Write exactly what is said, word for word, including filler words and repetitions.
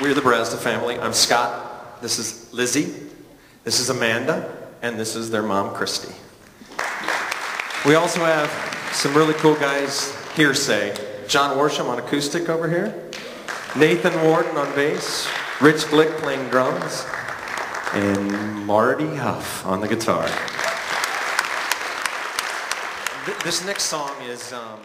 We're the Brazda family. I'm Scott. This is Lizzie. This is Amanda. And this is their mom, Christy. We also have some really cool guys here say. John Warsham on acoustic over here. Nathan Warden on bass. Rich Glick playing drums. And Marty Huff on the guitar. This next song is... Um